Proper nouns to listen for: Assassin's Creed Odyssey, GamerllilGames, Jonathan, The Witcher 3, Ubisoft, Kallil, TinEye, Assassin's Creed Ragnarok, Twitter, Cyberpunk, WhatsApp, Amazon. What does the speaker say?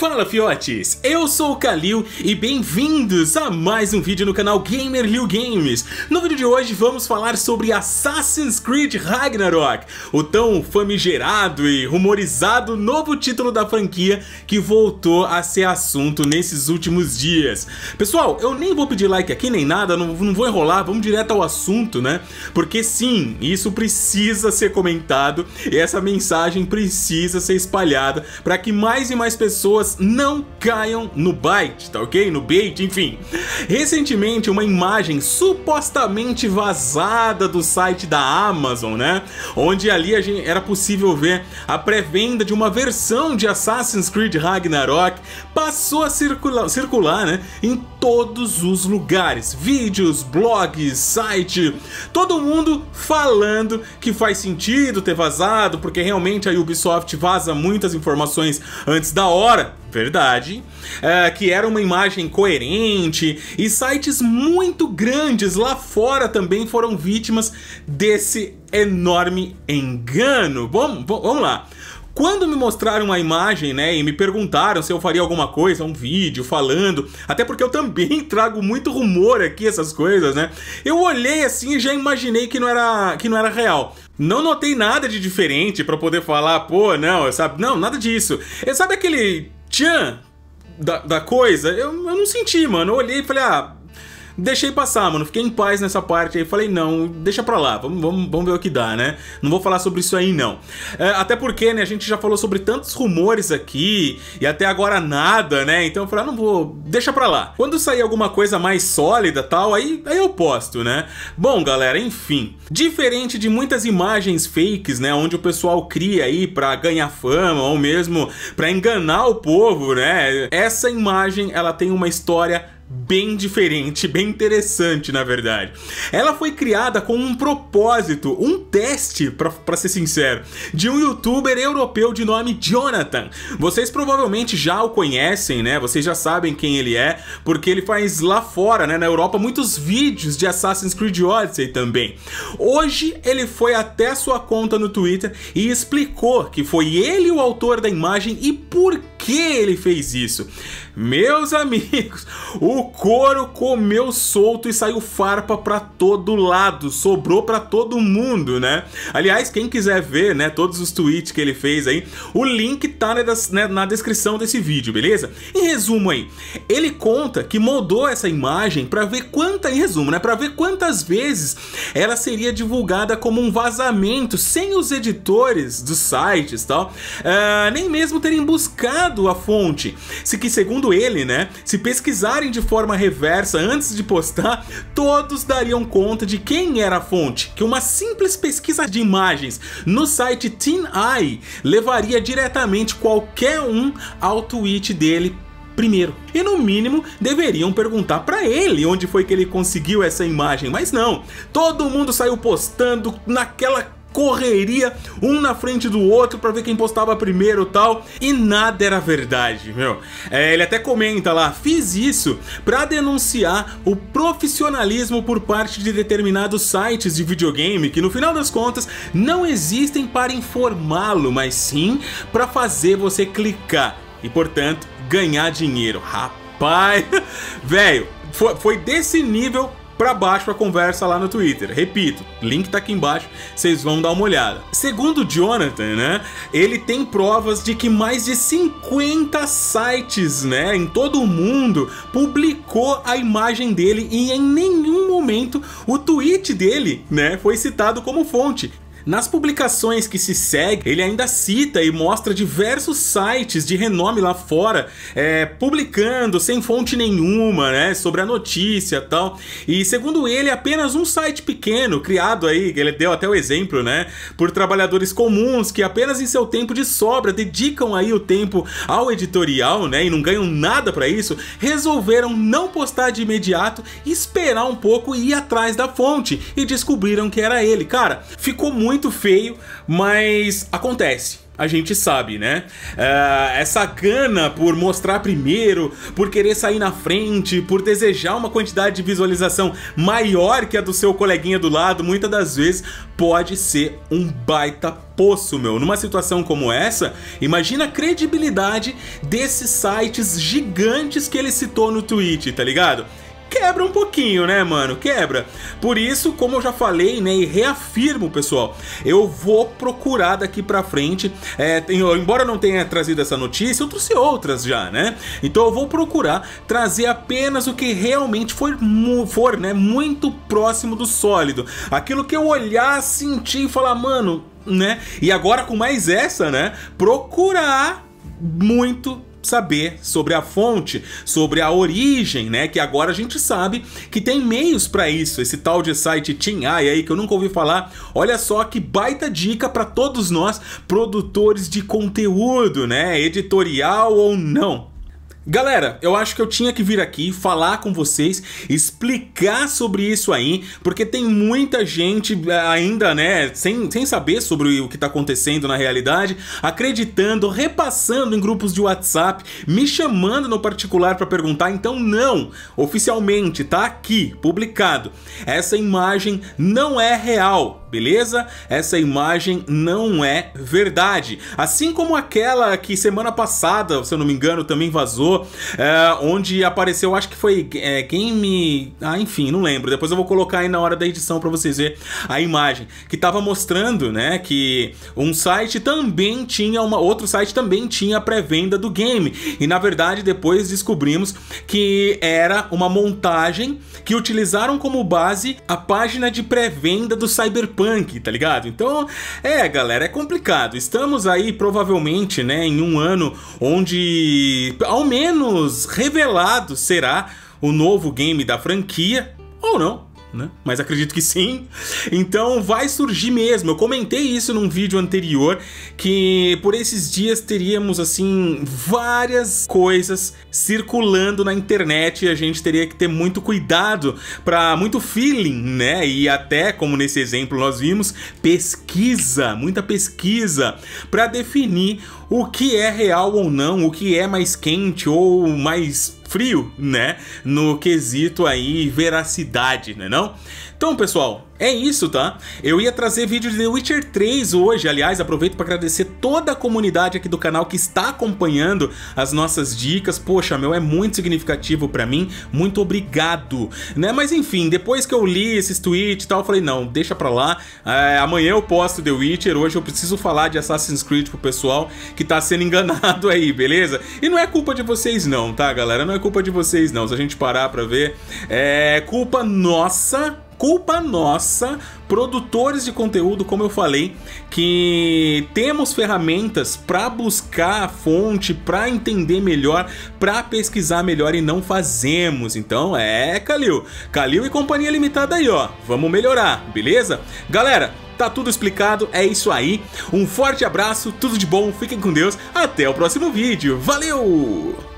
Fala, fiotes! Eu sou o Kallil e bem-vindos a mais um vídeo no canal GamerllilGames. No vídeo de hoje vamos falar sobre Assassin's Creed Ragnarok, o tão famigerado e rumorizado novo título da franquia que voltou a ser assunto nesses últimos dias. Pessoal, eu nem vou pedir like aqui nem nada, não vou enrolar, vamos direto ao assunto, né? Porque sim, isso precisa ser comentado e essa mensagem precisa ser espalhada para que mais e mais pessoas não caiam no bait, tá ok? No bait, enfim. Recentemente, uma imagem supostamente vazada do site da Amazon, né? Onde ali era possível ver a pré-venda de uma versão de Assassin's Creed Ragnarok, passou a circular, né? Em todos os lugares. Vídeos, blogs, site, todo mundo falando que faz sentido ter vazado, porque realmente a Ubisoft vaza muitas informações antes da hora. Verdade, que era uma imagem coerente, e sites muito grandes lá fora também foram vítimas desse enorme engano. Vamos lá. Quando me mostraram a imagem, né, e me perguntaram se eu faria alguma coisa, um vídeo falando, até porque eu também trago muito rumor aqui, essas coisas, né, eu olhei assim e já imaginei que não era real. Não notei nada de diferente pra poder falar, pô, não, sabe, não, nada disso. Eu, sabe aquele tchan da coisa? Eu não senti, mano. Eu olhei e falei, ah, deixei passar, mano, fiquei em paz nessa parte aí, falei, não, deixa pra lá, vamos ver o que dá, né? Não vou falar sobre isso aí, não. Até porque, né, a gente já falou sobre tantos rumores aqui, e até agora nada, né? Então eu falei, ah, não vou, deixa pra lá. Quando sair alguma coisa mais sólida e tal, aí eu posto, né? Bom, galera, enfim. Diferente de muitas imagens fakes, né, onde o pessoal cria aí pra ganhar fama, ou mesmo pra enganar o povo, né? Essa imagem, ela tem uma história bem diferente, bem interessante, na verdade. Ela foi criada com um propósito, um teste, pra ser sincero, de um youtuber europeu de nome Jonathan. Vocês provavelmente já o conhecem, né? Vocês já sabem quem ele é, porque ele faz lá fora, né, na Europa, muitos vídeos de Assassin's Creed Odyssey também. Hoje, ele foi até a sua conta no Twitter e explicou que foi ele o autor da imagem e por que ele fez isso. Meus amigos, o couro comeu solto e saiu farpa pra todo lado, sobrou pra todo mundo, né? Aliás, quem quiser ver, né, todos os tweets que ele fez aí, o link tá na descrição desse vídeo, beleza? Em resumo aí, ele conta que moldou essa imagem pra ver quantas vezes ela seria divulgada como um vazamento, sem os editores dos sites e tal, nem mesmo terem buscado a fonte, segundo ele, né, se pesquisarem de forma reversa antes de postar, todos dariam conta de quem era a fonte, que uma simples pesquisa de imagens no site TinEye levaria diretamente qualquer um ao tweet dele primeiro. E no mínimo deveriam perguntar pra ele onde foi que ele conseguiu essa imagem, mas não. Todo mundo saiu postando naquela correria, um na frente do outro pra ver quem postava primeiro e tal, e nada era verdade, meu. Ele até comenta lá, fiz isso pra denunciar o profissionalismo por parte de determinados sites de videogame que no final das contas não existem para informá-lo, mas sim pra fazer você clicar e, portanto, ganhar dinheiro. Rapaz, velho, foi desse nível pra baixo a conversa lá no Twitter. Repito, link tá aqui embaixo, vocês vão dar uma olhada. Segundo Jonathan, né, ele tem provas de que mais de 50 sites, né, em todo o mundo publicou a imagem dele e em nenhum momento o tweet dele, né, foi citado como fonte. Nas publicações que se seguem, ele ainda cita e mostra diversos sites de renome lá fora, publicando sem fonte nenhuma, né, sobre a notícia e tal. E segundo ele, apenas um site pequeno, criado aí, ele deu até o exemplo, né, por trabalhadores comuns que apenas em seu tempo de sobra dedicam aí o tempo ao editorial, né, e não ganham nada pra isso, resolveram não postar de imediato, esperar um pouco e ir atrás da fonte, e descobriram que era ele. Cara, ficou muito muito feio, mas acontece. A gente sabe, né? Essa gana por mostrar primeiro, por querer sair na frente, por desejar uma quantidade de visualização maior que a do seu coleguinha do lado, muitas das vezes pode ser um baita poço, meu. Numa situação como essa, imagina a credibilidade desses sites gigantes que ele citou no tweet, tá ligado? Quebra um pouquinho, né, mano? Quebra. Por isso, como eu já falei, né, e reafirmo, pessoal, eu vou procurar daqui pra frente, embora eu não tenha trazido essa notícia, eu trouxe outras já, né? Então eu vou procurar trazer apenas o que realmente for né, muito próximo do sólido. Aquilo que eu olhar, sentir e falar, mano, né? E agora com mais essa, né? Procurar muito saber sobre a fonte, sobre a origem, né? Que agora a gente sabe que tem meios para isso, esse tal de site TinEye aí que eu nunca ouvi falar. Olha só que baita dica para todos nós, produtores de conteúdo, né? Editorial ou não. Galera, eu acho que eu tinha que vir aqui falar com vocês, explicar sobre isso aí, porque tem muita gente ainda, né, sem saber sobre o que tá acontecendo na realidade, acreditando, repassando em grupos de WhatsApp, me chamando no particular para perguntar. Então não, oficialmente tá aqui, publicado, essa imagem não é real. Beleza? Essa imagem não é verdade. Assim como aquela que semana passada, se eu não me engano, também vazou, onde apareceu, acho que foi Game... Ah, enfim, não lembro. Depois eu vou colocar aí na hora da edição pra vocês verem a imagem. Que tava mostrando, né, que um site também tinha outro site também tinha pré-venda do game. E na verdade depois descobrimos que era uma montagem que utilizaram como base a página de pré-venda do Cyberpunk. Tá ligado? Então, galera, é complicado. Estamos aí, provavelmente, né, em um ano onde, ao menos, revelado será o novo game da franquia, ou não, né? Mas acredito que sim. Então vai surgir mesmo. Eu comentei isso num vídeo anterior, que por esses dias teríamos assim várias coisas circulando na internet e a gente teria que ter muito cuidado, para muito feeling, né? E até, como nesse exemplo nós vimos, pesquisa, muita pesquisa para definir o que é real ou não, o que é mais quente ou mais frio, né? No quesito aí veracidade, né não? Então, pessoal, é isso, tá? Eu ia trazer vídeo de The Witcher 3 hoje. Aliás, aproveito para agradecer toda a comunidade aqui do canal que está acompanhando as nossas dicas. Poxa, meu, é muito significativo para mim. Muito obrigado, né? Mas enfim, depois que eu li esses tweets e tal, eu falei, não, deixa pra lá. Amanhã eu posto The Witcher. Hoje eu preciso falar de Assassin's Creed pro pessoal que tá sendo enganado aí, beleza? E não é culpa de vocês não, tá, galera? Não é culpa de vocês não. Se a gente parar pra ver, é culpa nossa... Culpa nossa, produtores de conteúdo, como eu falei, que temos ferramentas para buscar a fonte, para entender melhor, para pesquisar melhor e não fazemos. Então Kallil. Kallil e Companhia Limitada aí, ó. Vamos melhorar, beleza? Galera, tá tudo explicado, é isso aí. Um forte abraço, tudo de bom, fiquem com Deus. Até o próximo vídeo. Valeu!